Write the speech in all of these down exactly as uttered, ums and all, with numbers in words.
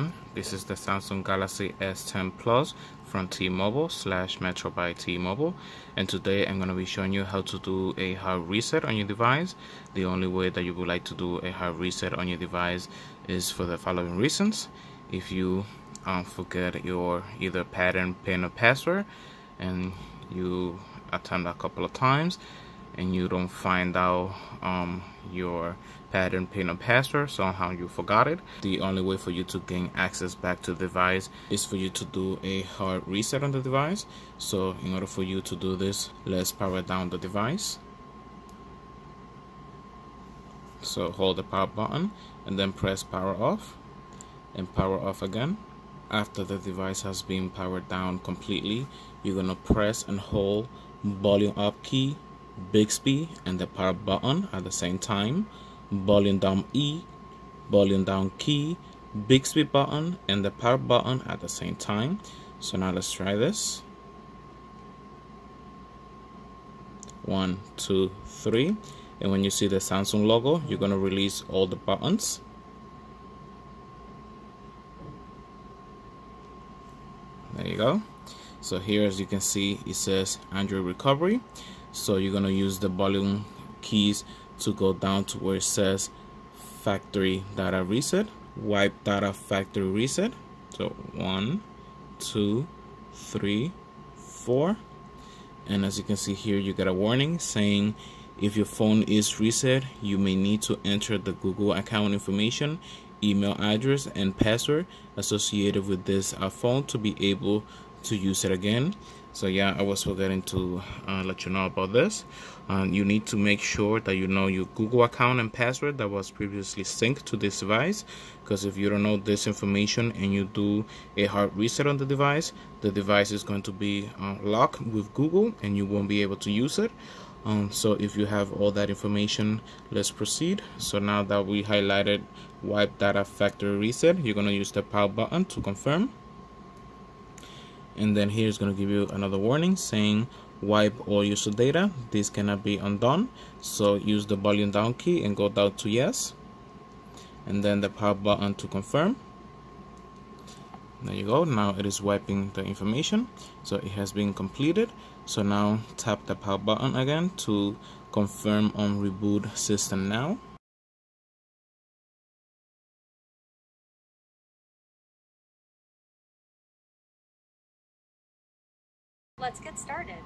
phone. This is the Samsung Galaxy S ten Plus from T-Mobile slash Metro by T-Mobile, and today I'm going to be showing you how to do a hard reset on your device. The only way that you would like to do a hard reset on your device is for the following reasons: if you um, forget your either pattern, pin, or password, and you attempt a couple of times and you don't find out um, your pattern, pin, or password, somehow you forgot it. The only way for you to gain access back to the device is for you to do a hard reset on the device. So in order for you to do this, let's power down the device. So hold the power button and then press power off and power off again. After the device has been powered down completely, you're gonna press and hold volume up key, Bixby, and the power button at the same time, volume down E, volume down key, Bixby button, and the power button at the same time. So now let's try this. One, two, three. And when you see the Samsung logo, you're going to release all the buttons. There you go. So here, as you can see, it says Android recovery. So you're going to use the volume keys to go down to where it says factory data reset, wipe data factory reset. So one, two, three, four. And as you can see here, you get a warning saying if your phone is reset, you may need to enter the Google account information, email address, and password associated with this phone to be able to use it again. So yeah, I was forgetting to uh, let you know about this. Um, you need to make sure that you know your Google account and password that was previously synced to this device, because if you don't know this information and you do a hard reset on the device, the device is going to be uh, locked with Google and you won't be able to use it. Um, so if you have all that information, let's proceed. So now that we highlighted wipe data factory reset, you're going to use the power button to confirm. And then here is going to give you another warning saying wipe all user data. This cannot be undone. So use the volume down key and go down to yes. And then the power button to confirm. There you go. Now it is wiping the information. So it has been completed. So now tap the power button again to confirm on reboot system now. Let's get started.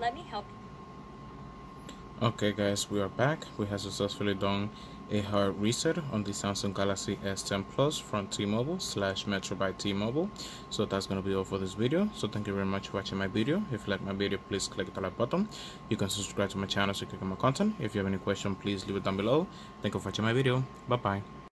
Let me help you. Okay guys, we are back. We have successfully done a hard reset on the Samsung Galaxy S ten Plus from T-Mobile slash Metro by T-Mobile. So that's going to be all for this video. So thank you very much for watching my video. If you like my video, please click the like button. You can subscribe to my channel so you can get more content. If you have any question, please leave it down below. Thank you for watching my video. Bye bye.